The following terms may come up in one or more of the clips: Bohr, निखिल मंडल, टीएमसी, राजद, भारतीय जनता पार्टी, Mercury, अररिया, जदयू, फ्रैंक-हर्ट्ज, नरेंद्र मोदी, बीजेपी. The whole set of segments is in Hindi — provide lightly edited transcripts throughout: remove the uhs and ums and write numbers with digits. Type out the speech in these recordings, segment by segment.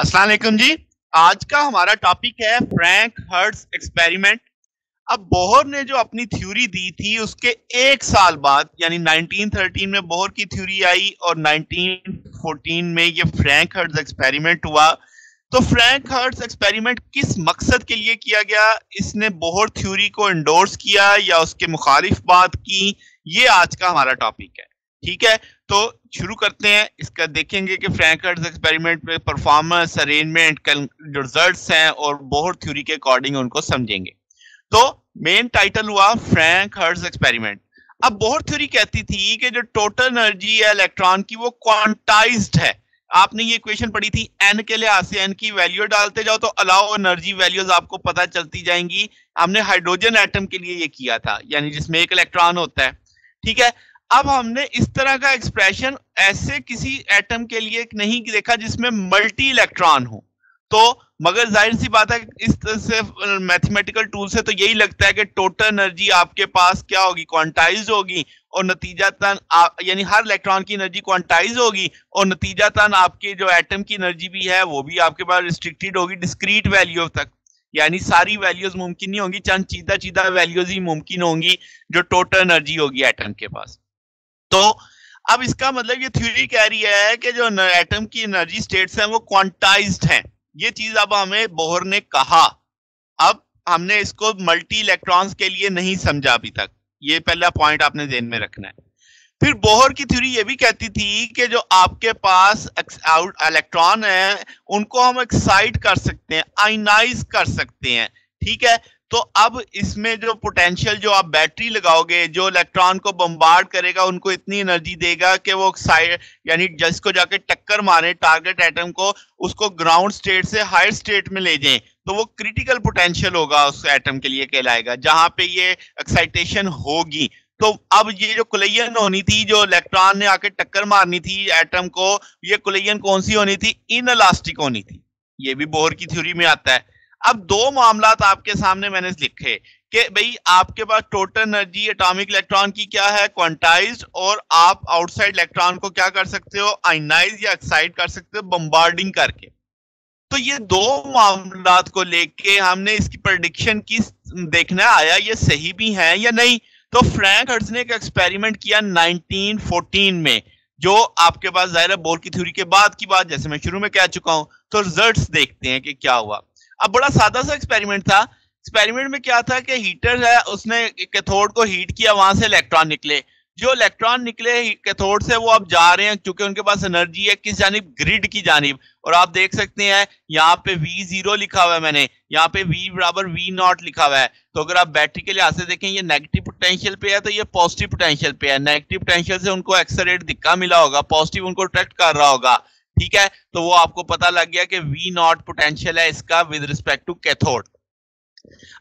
अस्सलाम वालेकुम जी। आज का हमारा टॉपिक है फ्रैंक-हर्ट्ज एक्सपेरिमेंट। अब बोहर ने जो अपनी थ्योरी दी थी उसके एक साल बाद यानी 1913 में बोहर की थ्योरी आई और 1914 में ये फ्रैंक-हर्ट्ज एक्सपेरिमेंट हुआ। तो फ्रैंक-हर्ट्ज एक्सपेरिमेंट किस मकसद के लिए किया गया, इसने बोहर थ्योरी को एंडोर्स किया या उसके मुखालिफ बात की, ये आज का हमारा टॉपिक है। ठीक है, तो शुरू करते हैं। इसका देखेंगे कि फ्रैंक-हर्ट्ज एक्सपेरिमेंट में परफॉर्मेंस, अरेंजमेंट, रिजल्ट्स हैं और बोहर थ्योरी के अकॉर्डिंग उनको समझेंगे। तो मेन टाइटल हुआ फ्रैंक-हर्ट्ज एक्सपेरिमेंट। अब बोहर थ्योरी कहती थी कि जो टोटल एनर्जी है इलेक्ट्रॉन की वो क्वांटाइज्ड है। आपने ये इक्वेशन पढ़ी थी, एन के लिए एन की वैल्यू डालते जाओ तो अलाउ एनर्जी वैल्यूज आपको पता चलती जाएंगी। हमने हाइड्रोजन एटम के लिए ये किया था, यानी जिसमें एक इलेक्ट्रॉन होता है। ठीक है, अब हमने इस तरह का एक्सप्रेशन ऐसे किसी एटम के लिए नहीं देखा जिसमें मल्टी इलेक्ट्रॉन हो। तो मगर जाहिर सी बात है, इस तरह से मैथमेटिकल टूल से तो यही लगता है कि टोटल एनर्जी आपके पास क्या होगी, क्वांटाइज होगी और नतीजतन यानी हर इलेक्ट्रॉन की एनर्जी क्वांटाइज होगी और नतीजतन आपके जो एटम की एनर्जी भी है वो भी आपके पास रिस्ट्रिक्टेड होगी डिस्क्रीट वैल्यू तक। यानी सारी वैल्यूज मुमकिन नहीं होंगी, चंद चीदा वैल्यूज ही मुमकिन होंगी जो टोटल एनर्जी होगी एटम के पास। तो अब इसका मतलब ये थ्योरी कह रही है कि जो एटम की एनर्जी स्टेट्स हैं वो क्वांटाइज्ड हैं। ये चीज अब हमें बोहर ने कहा। अब हमने इसको मल्टी इलेक्ट्रॉन्स के लिए नहीं समझा अभी तक, ये पहला पॉइंट आपने ध्यान में रखना है। फिर बोहर की थ्योरी ये भी कहती थी कि जो आपके पास इलेक्ट्रॉन है उनको हम एक्साइट कर सकते हैं, आयनाइज कर सकते हैं। ठीक है, तो अब इसमें जो पोटेंशियल जो आप बैटरी लगाओगे जो इलेक्ट्रॉन को बम्बार्ड करेगा उनको इतनी एनर्जी देगा कि वो साइड यानी जिसको जाके टक्कर मारे टारगेट एटम को, उसको ग्राउंड स्टेट से हायर स्टेट में ले जाएं तो वो क्रिटिकल पोटेंशियल होगा उस एटम के लिए कहलाएगा, जहां पे ये एक्साइटेशन होगी। तो अब ये जो कोलिजन होनी थी, जो इलेक्ट्रॉन ने आके टक्कर मारनी थी एटम को, ये कोलिजन कौन सी होनी थी, इनइलास्टिक होनी थी। ये भी बोहर की थ्योरी में आता है। अब दो मामलात आपके सामने मैंने लिखे कि भाई आपके पास टोटल एनर्जी एटॉमिक इलेक्ट्रॉन की क्या है, क्वांटाइज्ड, और आप आउटसाइड इलेक्ट्रॉन को क्या कर सकते हो, आयनाइज या एक्साइट कर सकते हो बम्बार्डिंग करके। तो ये दो मामलात को लेके हमने इसकी प्रेडिक्शन की देखना आया ये सही भी है या नहीं। तो फ्रैंक-हर्ट्ज ने एक एक्सपेरिमेंट किया 1914 में, जो आपके पास जाहिर है बोहर की थ्योरी के बाद की बात, जैसे मैं शुरू में कह चुका हूं। तो रिजल्ट्स देखते हैं कि क्या हुआ। अब बड़ा सादा सा एक्सपेरिमेंट था। एक्सपेरिमेंट में क्या था कि हीटर है, उसने कैथोड को हीट किया, वहां से इलेक्ट्रॉन निकले। जो इलेक्ट्रॉन निकले कैथोड से वो अब जा रहे हैं क्योंकि उनके पास एनर्जी है किस जानिब, ग्रिड की जानिब। और आप देख सकते हैं यहाँ पे V0 लिखा हुआ है, मैंने यहाँ पे V बराबर V0 लिखा हुआ है। तो अगर आप बैटरी के लिहाज से देखें ये नेगेटिव पोटेंशियल पे है तो ये पॉजिटिव पोटेंशियल पे है। नेगेटिव पोटेंशियल से उनको एक्सरेट धिक्का मिला होगा, पॉजिटिव उनको अट्रैक्ट कर रहा होगा। ठीक है, तो वो आपको पता लग गया कि V0 पोटेंशियल है इसका विद रिस्पेक्ट टू कैथोड।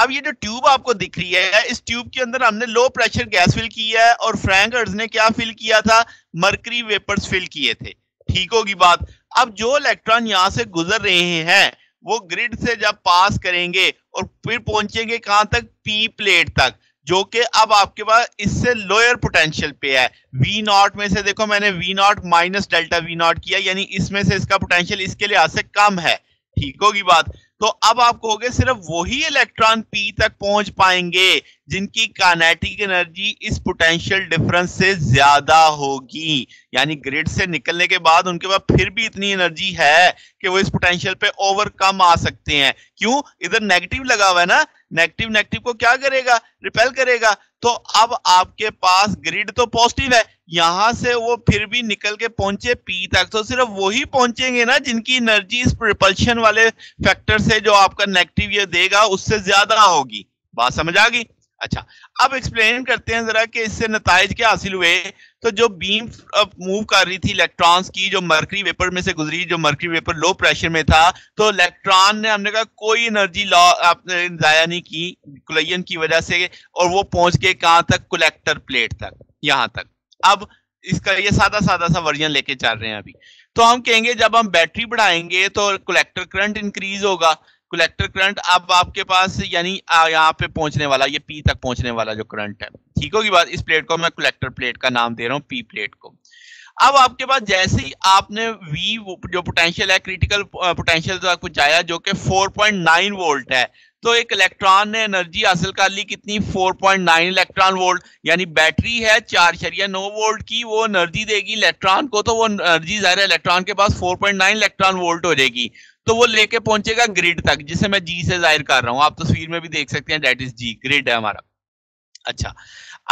अब ये जो ट्यूब आपको दिख रही है, इस ट्यूब के अंदर हमने लो प्रेशर गैस फिल की है और फ्रैंक-हर्ट्ज ने क्या फिल किया था, मर्करी वेपर्स फिल किए थे। ठीक होगी बात। अब जो इलेक्ट्रॉन यहां से गुजर रहे हैं वो ग्रिड से जब पास करेंगे और फिर पहुंचेंगे कहां तक, पी प्लेट तक, जो कि अब आपके पास इससे लोअर पोटेंशियल पे है। V0 में से देखो मैंने V0 माइनस डेल्टा V0 किया, यानी इसमें से इसका पोटेंशियल इसके लिहाज से कम है। ठीक होगी बात। तो अब आप कहोगे सिर्फ वही इलेक्ट्रॉन P तक पहुंच पाएंगे जिनकी काइनेटिक एनर्जी इस पोटेंशियल डिफरेंस से ज्यादा होगी, यानी ग्रिड से निकलने के बाद उनके पास फिर भी इतनी एनर्जी है कि वो इस पोटेंशियल पे ओवरकम आ सकते हैं। क्यों, इधर नेगेटिव लगा हुआ है ना, नेगेटिव नेगेटिव को क्या करेगा, रिपेल करेगा। तो अब आपके पास ग्रिड तो पॉजिटिव है, यहां से वो फिर भी निकल के पहुंचे पी तक तो सिर्फ वही पहुंचेंगे ना जिनकी एनर्जी इस रिपल्शन वाले फैक्टर से जो आपका नेगेटिव ये देगा उससे ज्यादा होगी। बात समझ आ गई। अच्छा, अब एक्सप्लेन करते हैं जरा कि इससे नताइज क्या हासिल हुए। तो जो बीम मूव कर रही थी इलेक्ट्रॉन्स की, जो मर्करी वेपर में से गुजरी, जो मर्करी वेपर लो प्रेशर में था, तो इलेक्ट्रॉन ने हमने कहा कोई एनर्जी आपने जाया नहीं की कोलिजन की वजह से, और वो पहुंच के कहां तक, कलेक्टर प्लेट तक, यहां तक। अब इसका ये सादा सा वर्जन लेके चल रहे हैं अभी। तो हम कहेंगे जब हम बैटरी बढ़ाएंगे तो कलेक्टर करंट इंक्रीज होगा। कलेक्टर करंट अब आपके पास यानी यहाँ पे पहुंचने वाला, ये पी तक पहुंचने वाला जो करंट है, ठीक होगी बात। इस प्लेट को मैं कलेक्टर प्लेट का नाम दे रहा हूँ, पी प्लेट को। अब आपके पास जैसे ही आपने वी जो पोटेंशियल है क्रिटिकल पोटेंशियल तक पहुंचाया जो कि 4.9 वोल्ट है, तो एक इलेक्ट्रॉन ने एनर्जी हासिल कर ली कितनी 4.9 इलेक्ट्रॉन वोल्ट। यानी बैटरी है 4.9 वोल्ट की, वो एनर्जी देगी इलेक्ट्रॉन को, तो वो एनर्जी ज़ाहिर है इलेक्ट्रॉन के पास 4.9 इलेक्ट्रॉन वोल्ट हो जाएगी, तो वो लेके पहुंचेगा ग्रिड तक, जिसे मैं जी से जाहिर कर रहा हूँ, आप तस्वीर में भी देख सकते हैं डेट इज जी, ग्रिड है हमारा। अच्छा,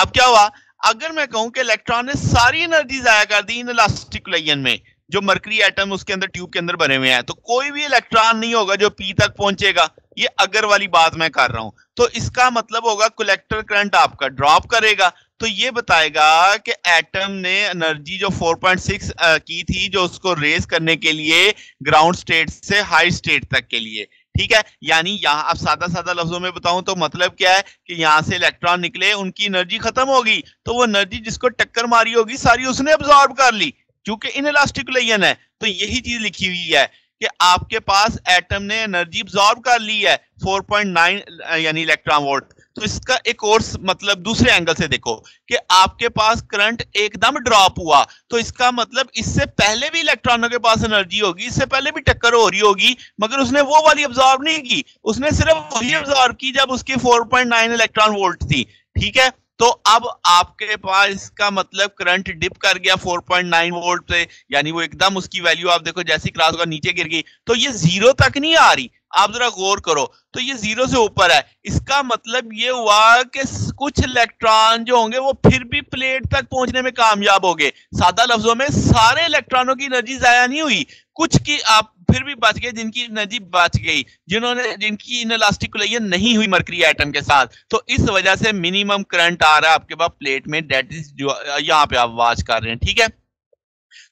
अब क्या हुआ, अगर मैं कहूं कि इलेक्ट्रॉन ने सारी एनर्जी जाया कर दी इन इलास्टिक लेयन में जो मरकरी एटम उसके अंदर ट्यूब के अंदर बने हुए हैं, तो कोई भी इलेक्ट्रॉन नहीं होगा जो पी तक पहुंचेगा, ये अगर वाली बात मैं कर रहा हूं, तो इसका मतलब होगा कलेक्टर करंट आपका ड्रॉप करेगा, तो ये बताएगा कि एटम ने एनर्जी जो 4.6 की थी जो उसको रेज करने के लिए ग्राउंड स्टेट से हाई स्टेट तक के लिए, ठीक है। यानी यहाँ आप सादा लफ्जों में बताऊं तो मतलब क्या है कि यहाँ से इलेक्ट्रॉन निकले, उनकी एनर्जी खत्म होगी, तो वो एनर्जी जिसको टक्कर मारी होगी सारी उसने अब्सॉर्ब कर ली, क्योंकि इनइलास्टिक लेयन है। तो यही चीज लिखी हुई है कि आपके पास एटम ने एनर्जी अब्सॉर्ब कर ली है 4.9 यानी इलेक्ट्रॉन वोल्ट। तो इसका एक और मतलब दूसरे एंगल से देखो कि आपके पास करंट एकदम ड्रॉप हुआ, तो इसका मतलब इससे पहले भी इलेक्ट्रॉनों के पास एनर्जी होगी, इससे पहले भी टक्कर हो रही होगी, मगर उसने वो वाली अब्सॉर्ब नहीं की, उसने सिर्फ वही अब्सॉर्ब की जब उसकी 4.9 इलेक्ट्रॉन वोल्ट थी, ठीक है। तो अब आपके पास इसका मतलब करंट डिप कर गया 4.9 वोल्ट पे, यानी वो एकदम उसकी वैल्यू आप देखो जैसी क्रॉस होगा नीचे गिर गई, तो ये जीरो तक नहीं आ रही, आप जरा गौर करो, तो ये जीरो से ऊपर है। इसका मतलब ये हुआ कि कुछ इलेक्ट्रॉन जो होंगे वो फिर भी प्लेट तक पहुंचने में कामयाब हो गए। सादा लफ्जों में सारे इलेक्ट्रॉनों की एनर्जी जाया नहीं हुई, कुछ की आप फिर भी बच गए, जिनकी एनर्जी बच गई, जिनकी इनइलास्टिक लेयन नहीं हुई मरकरी एटम के साथ, तो इस वजह से मिनिमम करंट आ रहा है आपके पास प्लेट में, डेट इज जो यहाँ पे आप वाच कर रहे हैं, ठीक है।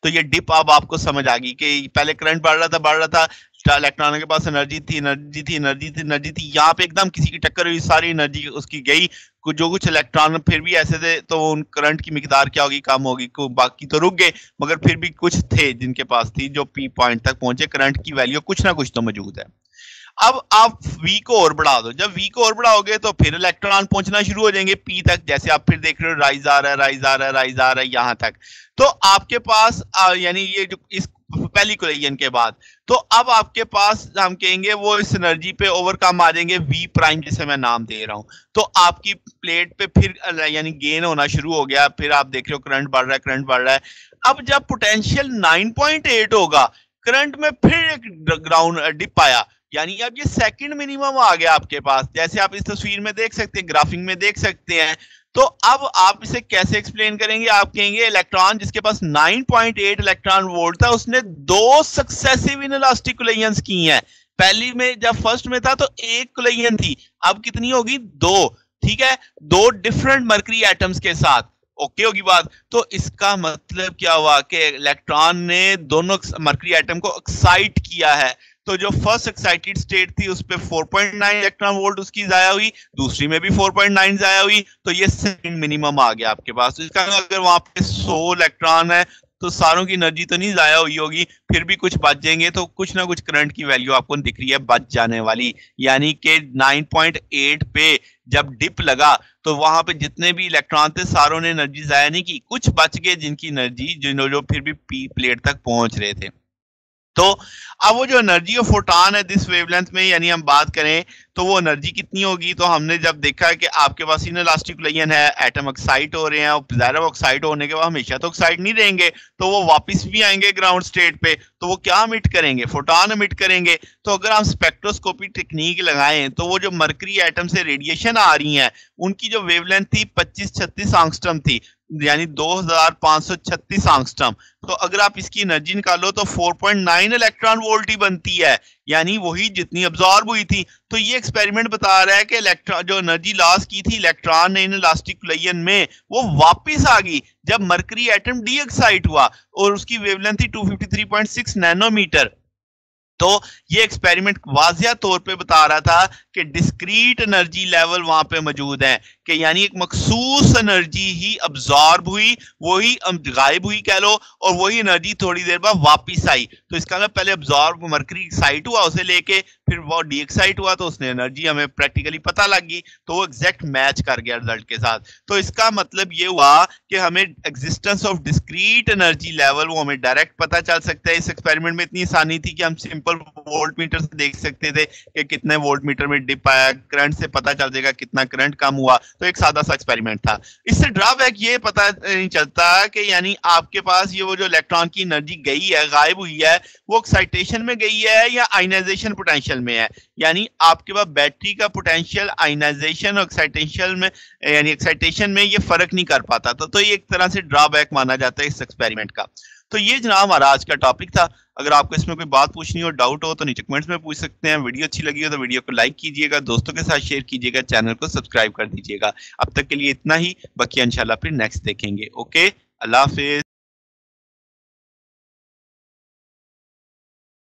तो ये डिप अब आपको समझ आ गई कि पहले करंट बढ़ रहा था, इलेक्ट्रॉन के पास एनर्जी थी, यहाँ पे एकदम किसी की टक्कर हुई, सारी एनर्जी उसकी गई, जो कुछ इलेक्ट्रॉन फिर भी ऐसे थे तो उन करंट की मिकदार क्या होगी, कम होगी, बाकी तो रुक गए, मगर फिर भी कुछ थे जिनके पास थी जो पी पॉइंट तक पहुंचे, करंट की वैल्यू कुछ ना कुछ तो मौजूद है। अब आप वी को और बढ़ा दो, जब वी को और बढ़ाओगे तो फिर इलेक्ट्रॉन पहुंचना शुरू हो जाएंगे पी तक, जैसे आप फिर देख रहे हो राइज आ रहा है यहाँ तक, तो आपके पास यानी ये जो इस पहली कोलेजन के बाद, तो अब आपके पास हम कहेंगे वो इस एनर्जी पे ओवरकम आ जाएंगे, वी प्राइम जिसे मैं नाम दे रहा हूं, तो आपकी प्लेट पे फिर यानी गेन होना शुरू हो गया, फिर आप देख रहे हो करंट बढ़ रहा है। अब जब पोटेंशियल 9.8 होगा, करंट में फिर एक ग्राउंड डिप आया, यानी अब ये सेकंड मिनिमम आ गया आपके पास, जैसे आप इस तस्वीर में देख सकते हैं, ग्राफिंग में देख सकते हैं। तो अब आप इसे कैसे एक्सप्लेन करेंगे, आप कहेंगे इलेक्ट्रॉन जिसके पास 9.8 इलेक्ट्रॉन वोल्ट था, उसने 2 सक्सेसिव इनइलास्टिक कोलिजन्स की हैं, पहली में जब फर्स्ट में था तो 1 कोलिजन थी, अब कितनी होगी 2, ठीक है, 2 डिफरेंट मरकरी एटम्स के साथ, ओके होगी बात। तो इसका मतलब क्या हुआ कि इलेक्ट्रॉन ने दोनों मरकरी एटम को एक्साइट किया है, तो जो फर्स्ट एक्साइटेड स्टेट थी उस पे 4.9 इलेक्ट्रॉन वोल्ट उसकी जाया हुई, दूसरी में भी 4.9 जाया हुई, तो ये सेकंड मिनिमम आ गया आपके पास। तो इसका अगर वहां पे 100 इलेक्ट्रॉन है तो सारों की एनर्जी तो नहीं जाया हुई होगी, फिर भी कुछ बच जाएंगे, तो कुछ ना कुछ करंट की वैल्यू आपको दिख रही है बच जाने वाली, यानी कि 9.8 पे जब डिप लगा तो वहां पे जितने भी इलेक्ट्रॉन थे सारों ने एनर्जी जाया नहीं की, कुछ बच गए जिनकी एनर्जी जो फिर भी पी प्लेट तक पहुंच रहे थे। तो अब वो जो एनर्जी ऑफ फोटॉन है दिस वेवलेंथ में, यानी हम बात करें तो वो एनर्जी कितनी होगी, तो हमने जब देखा कि आपके पास इनइलास्टिक लेयन है, एटम एक्साइट हो रहे हैं, और ज़ाहिर वो एक्साइट होने के बाद हमेशा तो एक्साइट नहीं रहेंगे, तो वो वापस भी आएंगे ग्राउंड स्टेट पे, तो वो क्या इमिट करेंगे, फोटॉन इमिट करेंगे। तो अगर हम स्पेक्ट्रोस्कोपी टेक्निक लगाएं तो वो जो मरकरी एटम से रेडिएशन आ रही है उनकी जो वेवलेंथ थी 2536 एंगस्ट्रॉम थी, यानी 2536 एंगस्ट्रॉम, तो अगर आप इसकी एनर्जी निकालो तो 4.9 इलेक्ट्रॉन वोल्ट ही बनती है, यानी वही जितनी अब्सॉर्ब हुई थी। तो ये एक्सपेरिमेंट बता रहा है कि इलेक्ट्रॉन जो एनर्जी लॉस की थी इलेक्ट्रॉन ने इनइलास्टिक लेयन में, वो वापस आ गई जब मरकरी एटम डी एक्साइट हुआ, और उसकी वेवलेंथ थी 253.6 नैनोमीटर। तो ये एक्सपेरिमेंट वाजिया तौर पे बता रहा था कि डिस्क्रीट एनर्जी लेवल वहां पे मौजूद है, कि यानी एक मखसूस एनर्जी ही अब्जॉर्ब हुई, वही गायब हुई कह लो, और वही एनर्जी थोड़ी देर बाद वापस आई। तो इसका मतलब पहले अब्जॉर्ब मरकरी एक्साइट हुआ, उसे लेके फिर वो डीएक्साइट हुआ, तो उसने एनर्जी हमें प्रैक्टिकली पता लग गई, तो वो एग्जैक्ट मैच कर गया रिजल्ट के साथ। तो इसका मतलब ये हुआ कि हमें existence of discrete energy level वो हमें डायरेक्ट पता चल सकता है। इस एक्सपेरिमेंट में इतनी आसानी थी कि हम सिंपल वोल्ट मीटर से देख सकते थे कि कितने वोल्ट मीटर में डिप आया, करंट से पता चल जाएगा कितना करंट कम हुआ। तो एक सादा सा एक्सपेरिमेंट था। इससे ड्रॉबैक ये पता नहीं चलता कि यानी आपके पास ये वो जो इलेक्ट्रॉन की एनर्जी गई है, गायब हुई है, वो एक्साइटेशन में गई है या आयनाइजेशन पोटेंशियल में है। यानी आपके पास बैटरी का पोटेंशियल आयनाइजेशन और एक्साइटेशन में, यानी एक्साइटेशन में ये फर्क नहीं कर पाता था। तो ये एक तरह से ड्रॉबैक माना जाता है इस एक्सपेरिमेंट का। तो ये जनाब हमारा आज का टॉपिक था। अगर आपको इसमें कोई बात पूछनी हो, डाउट हो, तो नीचे कमेंट्स में पूछ सकते हैं। वीडियो अच्छी लगी हो तो वीडियो को लाइक कीजिएगा, दोस्तों के साथ शेयर कीजिएगा, चैनल को सब्सक्राइब कर दीजिएगा। अब तक के लिए इतना ही, बाकी इंशाल्लाह फिर नेक्स्ट देखेंगे। ओके, अल्लाह हाफिज।